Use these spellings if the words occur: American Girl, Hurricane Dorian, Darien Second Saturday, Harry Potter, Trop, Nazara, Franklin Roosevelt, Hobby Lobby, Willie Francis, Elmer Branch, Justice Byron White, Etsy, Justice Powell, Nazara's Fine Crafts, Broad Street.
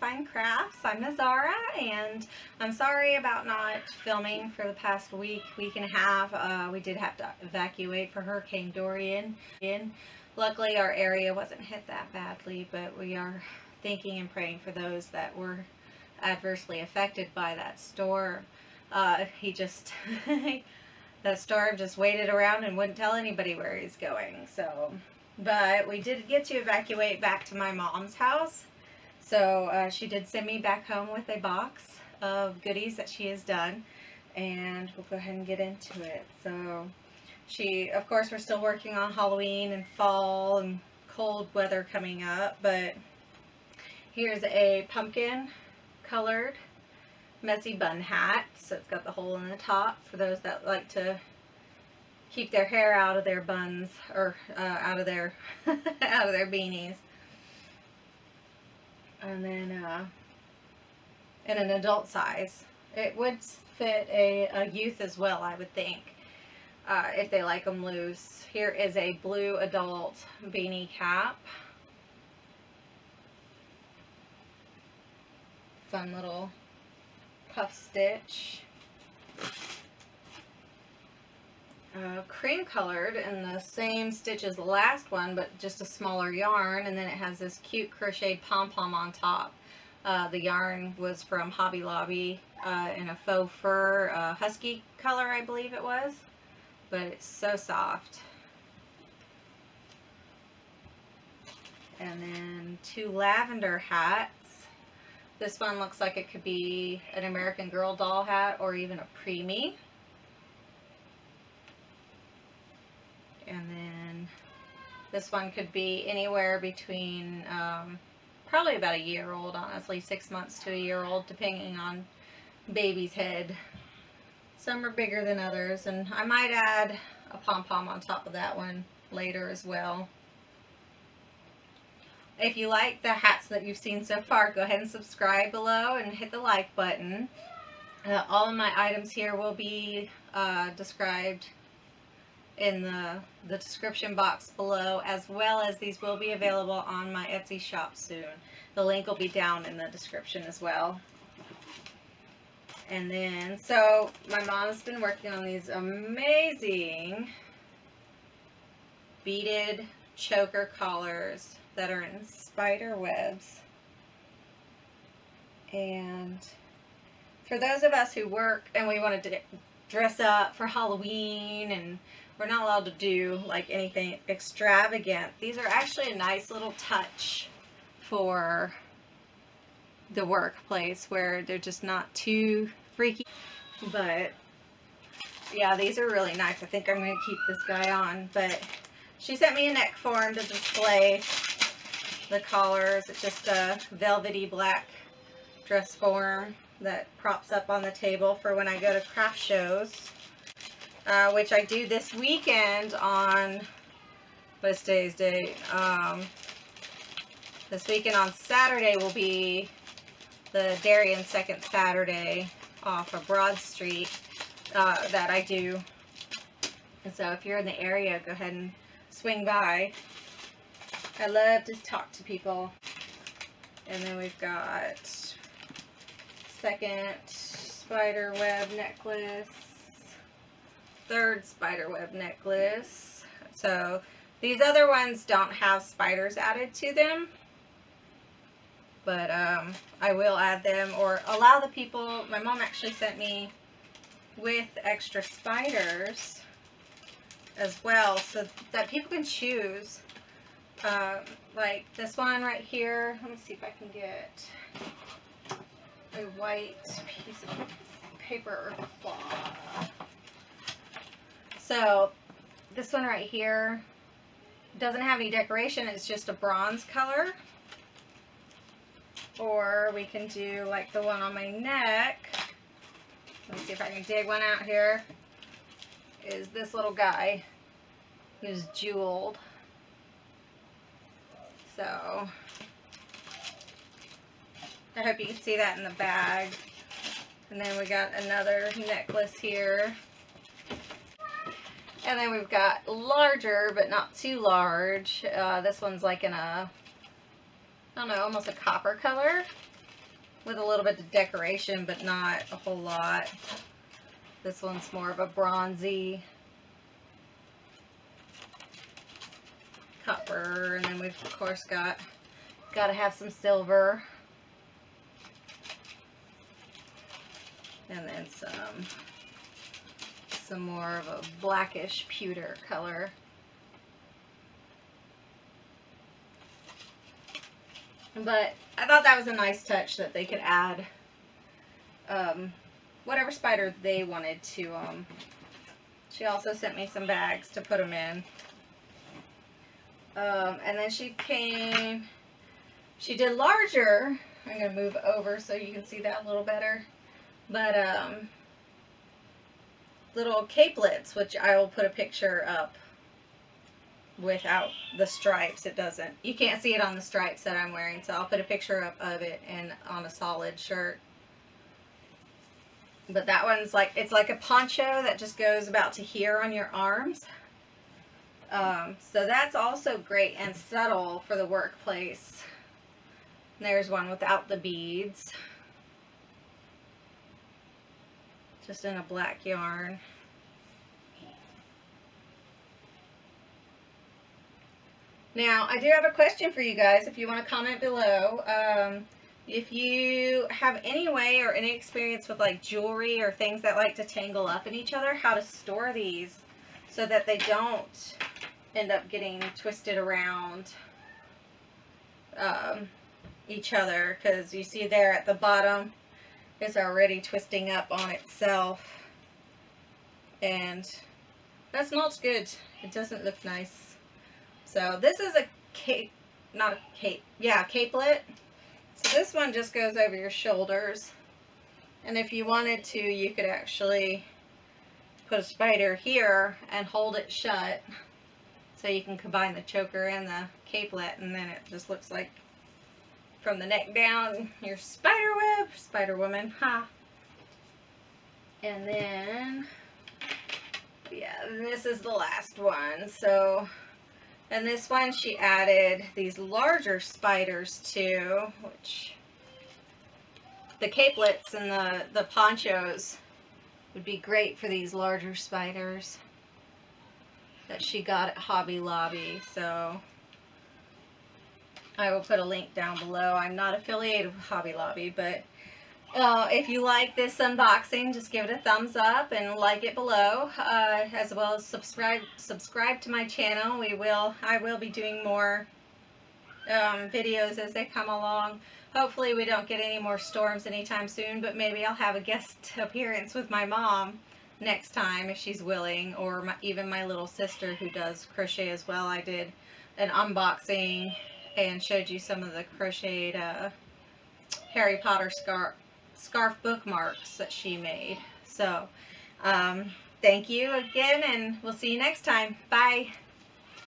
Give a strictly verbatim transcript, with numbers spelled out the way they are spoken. Fine Crafts. I'm Nazara, and I'm sorry about not filming for the past week, week and a half. Uh, we did have to evacuate for Hurricane Dorian. Luckily, our area wasn't hit that badly, but we are thinking and praying for those that were adversely affected by that storm. Uh, he just, that storm just waited around and wouldn't tell anybody where he's going, so... But we did get to evacuate back to my mom's house. So uh, she did send me back home with a box of goodies that she has done. And we'll go ahead and get into it. So she, of course, we're still working on Halloween and fall and cold weather coming up. But here's a pumpkin colored messy bun hat. So it's got the hole in the top for those that like to keep their hair out of their buns, or uh, out of their out of their beanies. And then uh, in an adult size, it would fit a, a youth as well, I would think, uh, if they like them loose. Here is a blue adult beanie cap. Fun little puff stitch. Uh, cream colored in the same stitch as the last one, but just a smaller yarn, and then it has this cute crocheted pom-pom on top. Uh, the yarn was from Hobby Lobby uh, in a faux fur uh, husky color, I believe it was, but it's so soft. And then two lavender hats. This one looks like it could be an American Girl doll hat or even a preemie. And then this one could be anywhere between um, probably about a year old, honestly, six months to a year old, depending on baby's head. Some are bigger than others, and I might add a pom-pom on top of that one later as well. If you like the hats that you've seen so far, go ahead and subscribe below and hit the like button. Uh, all of my items here will be uh, described in the, the description box below, as well as these will be available on my Etsy shop soon. The link will be down in the description as well. And then, so my mom's been working on these amazing beaded choker collars that are in spider webs. And for those of us who work and we want to dress up for Halloween, and we're not allowed to do like anything extravagant, these are actually a nice little touch for the workplace where they're just not too freaky. But yeah, these are really nice. I think I'm going to keep this guy on. But she sent me a neck form to display the collars. It's just a velvety black dress form that props up on the table for when I go to craft shows. Uh, which I do this weekend on, what is today's date? Um, this weekend on Saturday will be the Darien Second Saturday off of Broad Street uh, that I do. And so if you're in the area, go ahead and swing by. I love to talk to people. And then we've got second spider web necklace. Third spiderweb necklace. So these other ones don't have spiders added to them, but um, I will add them, or allow the people. My mom actually sent me with extra spiders as well, so that people can choose. Um, like this one right here. Let me see if I can get a white piece of paper or cloth. So this one right here doesn't have any decoration, it's just a bronze color. Or we can do like the one on my neck. Let me see if I can dig one out here. Is this little guy who's jeweled. So I hope you can see that in the bag. And then we got another necklace here. And then we've got larger, but not too large. Uh, this one's like in a, I don't know, almost a copper color. with a little bit of decoration, but not a whole lot. This one's more of a bronzy copper, and then we've of course got got to have some silver, and then some some more of a blackish pewter color. But I thought that was a nice touch that they could add um, whatever spider they wanted to. Um, she also sent me some bags to put them in. Um, and then she came, she did larger. I'm going to move over so you can see that a little better. But um, little capelets, which I will put a picture up without the stripes. It doesn't, you can't see it on the stripes that I'm wearing, so I'll put a picture up of it and on a solid shirt. But that one's like, it's like a poncho that just goes about to here on your arms. Um, so that's also great and subtle for the workplace. There's one without the beads, just in a black yarn. Now, I do have a question for you guys, if you want to comment below. Um, if you have any way or any experience with like jewelry or things that like to tangle up in each other, how to store these so that they don't end up getting twisted around um, each other. Because you see there at the bottom, it's already twisting up on itself. And that's not good. It doesn't look nice. So this is a cape, not a cape, yeah, capelet. So this one just goes over your shoulders. And if you wanted to, you could actually put a spider here and hold it shut. So you can combine the choker and the capelet, and then it just looks like from the neck down, your spider web, spider woman, ha. And then, yeah, this is the last one, so. And this one, she added these larger spiders too, which the capelets and the, the ponchos would be great for these larger spiders that she got at Hobby Lobby. So I will put a link down below. I'm not affiliated with Hobby Lobby, but uh, if you like this unboxing, just give it a thumbs up and like it below, uh, as well as subscribe subscribe to my channel. We will I will be doing more um, videos as they come along. Hopefully we don't get any more storms anytime soon, but maybe I'll have a guest appearance with my mom next time if she's willing, or my, even my little sister who does crochet as well. I did an unboxing and showed you some of the crocheted uh, Harry Potter scarf scarf bookmarks that she made. So um, thank you again, and we'll see you next time. Bye.